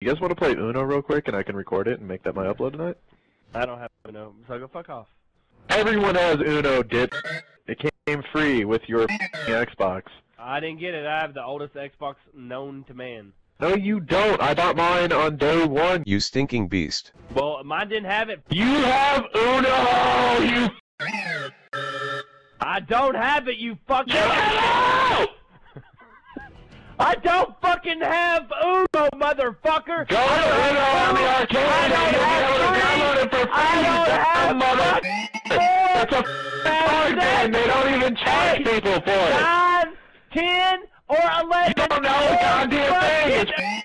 You guys want to play Uno real quick and I can record it and make that my upload tonight? I don't have Uno, so go fuck off. Everyone has Uno, dip. It came free with your Xbox. I didn't get it. I have the oldest Xbox known to man. No, you don't. I bought mine on day one. You stinking beast. Well, mine didn't have it. You have Uno, you. I don't have it, you fucking. Hello! I don't fucking have Uno, motherfucker! Go to Uno on the arcade and you'll be able to download it for free! I don't have motherfucker! It's a card game! They don't even charge people for it! 5, 10, or 11! You don't know the goddamn thing!